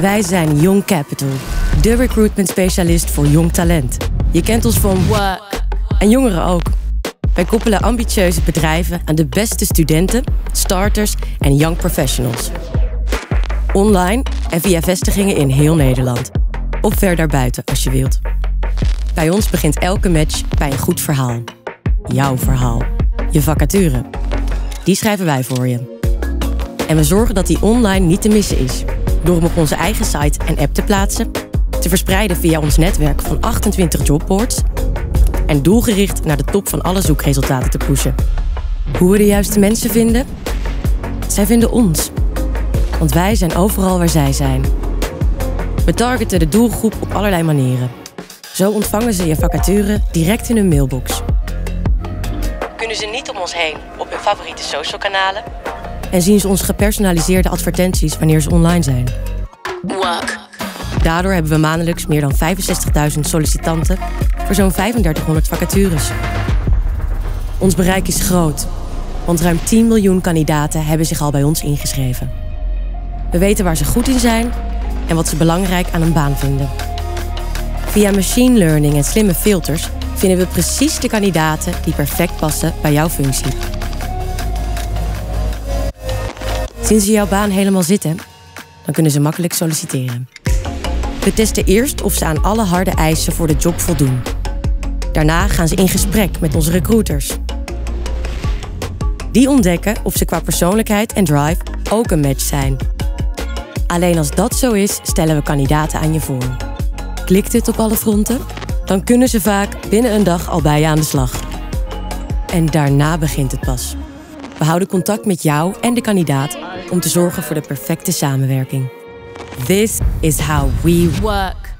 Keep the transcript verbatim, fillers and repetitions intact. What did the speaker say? Wij zijn Young Capital, de recruitment specialist voor jong talent. Je kent ons van work en jongeren ook. Wij koppelen ambitieuze bedrijven aan de beste studenten, starters en young professionals. Online en via vestigingen in heel Nederland. Of ver daarbuiten als je wilt. Bij ons begint elke match bij een goed verhaal. Jouw verhaal. Je vacature. Die schrijven wij voor je. En we zorgen dat die online niet te missen is. Door hem op onze eigen site en app te plaatsen. Te verspreiden via ons netwerk van achtentwintig jobboards. En doelgericht naar de top van alle zoekresultaten te pushen. Hoe we de juiste mensen vinden? Zij vinden ons. Want wij zijn overal waar zij zijn. We targeten de doelgroep op allerlei manieren. Zo ontvangen ze je vacature direct in hun mailbox. Kunnen ze niet om ons heen op hun favoriete social kanalen? En zien ze onze gepersonaliseerde advertenties wanneer ze online zijn. Work. Daardoor hebben we maandelijks meer dan vijfenzestigduizend sollicitanten voor zo'n vijfendertighonderd vacatures. Ons bereik is groot, want ruim tien miljoen kandidaten hebben zich al bij ons ingeschreven. We weten waar ze goed in zijn en wat ze belangrijk aan een baan vinden. Via machine learning en slimme filters vinden we precies de kandidaten die perfect passen bij jouw functie. Sinds ze jouw baan helemaal zitten, dan kunnen ze makkelijk solliciteren. We testen eerst of ze aan alle harde eisen voor de job voldoen. Daarna gaan ze in gesprek met onze recruiters. Die ontdekken of ze qua persoonlijkheid en drive ook een match zijn. Alleen als dat zo is, stellen we kandidaten aan je voor. Klikt het op alle fronten? Dan kunnen ze vaak binnen een dag al bij je aan de slag. En daarna begint het pas. We houden contact met jou en de kandidaat om te zorgen voor de perfecte samenwerking. This is how we work.